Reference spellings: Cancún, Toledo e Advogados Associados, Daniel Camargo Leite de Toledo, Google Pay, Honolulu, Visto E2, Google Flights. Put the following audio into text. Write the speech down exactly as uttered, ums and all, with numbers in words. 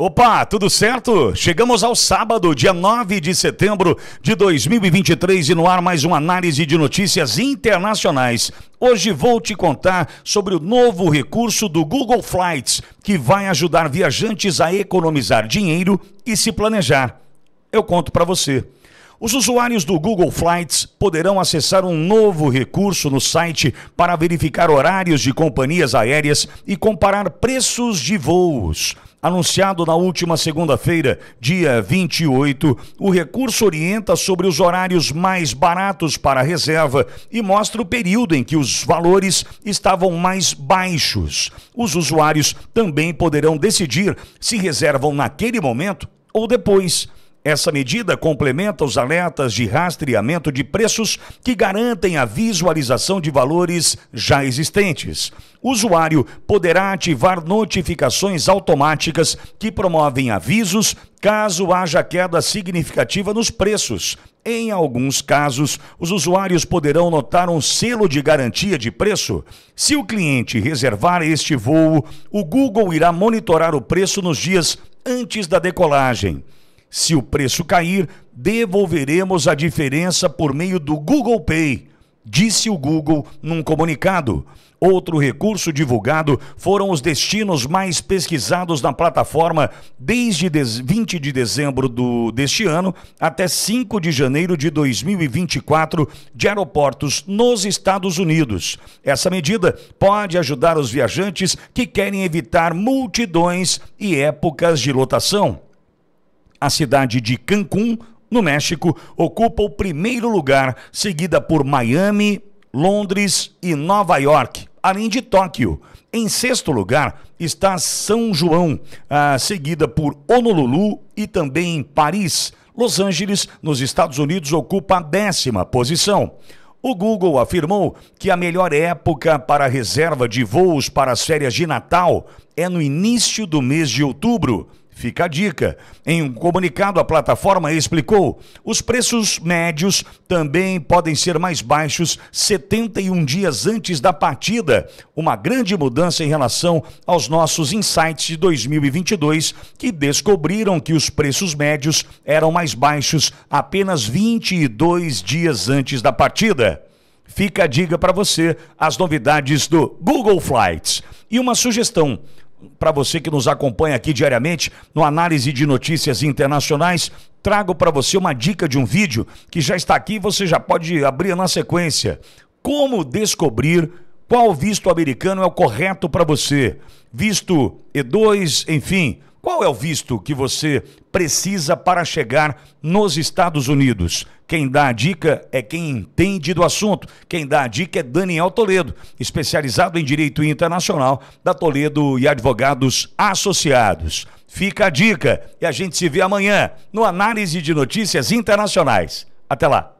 Opa, tudo certo? Chegamos ao sábado, dia nove de setembro de dois mil e vinte e três, e no ar mais uma análise de notícias internacionais. Hoje vou te contar sobre o novo recurso do Google Flights, que vai ajudar viajantes a economizar dinheiro e se planejar. Eu conto para você. Os usuários do Google Flights poderão acessar um novo recurso no site para verificar horários de companhias aéreas e comparar preços de voos. Anunciado na última segunda-feira, dia vinte e oito, o recurso orienta sobre os horários mais baratos para a reserva e mostra o período em que os valores estavam mais baixos. Os usuários também poderão decidir se reservam naquele momento ou depois. Essa medida complementa os alertas de rastreamento de preços que garantem a visualização de valores já existentes. O usuário poderá ativar notificações automáticas que promovem avisos caso haja queda significativa nos preços. Em alguns casos, os usuários poderão notar um selo de garantia de preço. Se o cliente reservar este voo, o Google irá monitorar o preço nos dias antes da decolagem. Se o preço cair, devolveremos a diferença por meio do Google Pay, disse o Google num comunicado. Outro recurso divulgado foram os destinos mais pesquisados na plataforma desde vinte de dezembro do, deste ano até cinco de janeiro de dois mil e vinte e quatro, de aeroportos nos Estados Unidos. Essa medida pode ajudar os viajantes que querem evitar multidões e épocas de lotação. A cidade de Cancún, no México, ocupa o primeiro lugar, seguida por Miami, Londres e Nova York, além de Tóquio. Em sexto lugar está São João, ah, seguida por Honolulu e também Paris. Los Angeles, nos Estados Unidos, ocupa a décima posição. O Google afirmou que a melhor época para a reserva de voos para as férias de Natal é no início do mês de outubro. Fica a dica. Em um comunicado, a plataforma explicou: os preços médios também podem ser mais baixos setenta e um dias antes da partida, uma grande mudança em relação aos nossos insights de dois mil e vinte e dois, que descobriram que os preços médios eram mais baixos apenas vinte e dois dias antes da partida. Fica a dica para você, as novidades do Google Flights. E uma sugestão para você que nos acompanha aqui diariamente no Análise de Notícias Internacionais, trago para você uma dica de um vídeo que já está aqui e você já pode abrir na sequência. Como descobrir qual visto americano é o correto para você? Visto E dois, enfim, qual é o visto que você precisa para chegar nos Estados Unidos? Quem dá a dica é quem entende do assunto. Quem dá a dica é Daniel Toledo, especializado em Direito Internacional da Toledo e Advogados Associados. Fica a dica e a gente se vê amanhã no Análise de Notícias Internacionais. Até lá.